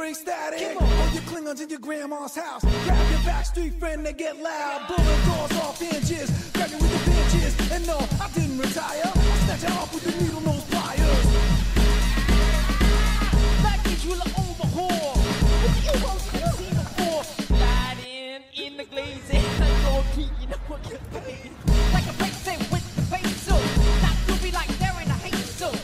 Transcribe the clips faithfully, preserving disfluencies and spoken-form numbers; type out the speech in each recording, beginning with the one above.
bring static. Or you Klingons in your grandma's house. Grab your backstreet friend, they get loud. Blowing doors off hinges, grabbing with the benches. And no, I didn't retire. I snatch her off with the needle nose pliers. Like the driller over whore. What do you want to see the for? Light in, in the glazing. Like Lord Pete, you know what you're paying. Like a paycheck with the peso. Not to be like there in a hazel.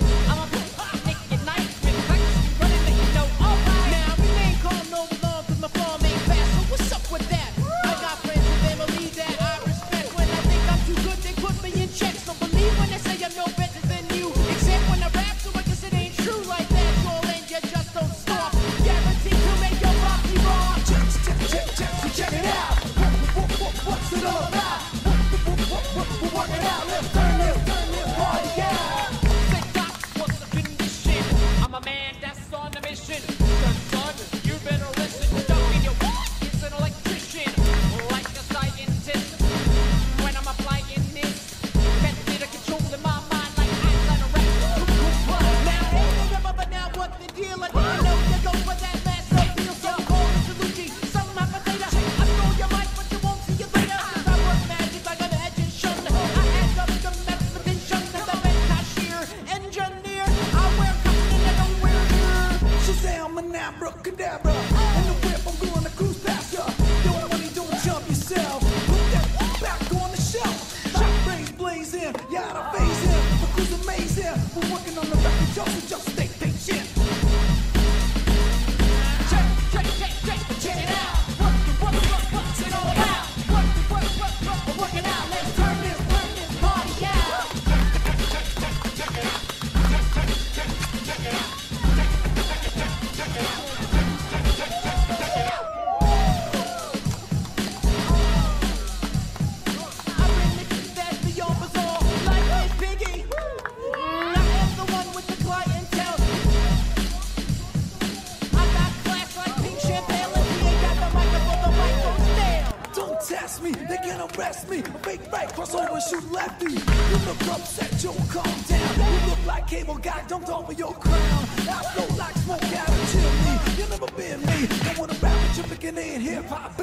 Been me, I wanna rap with your beginning hip hop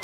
beat.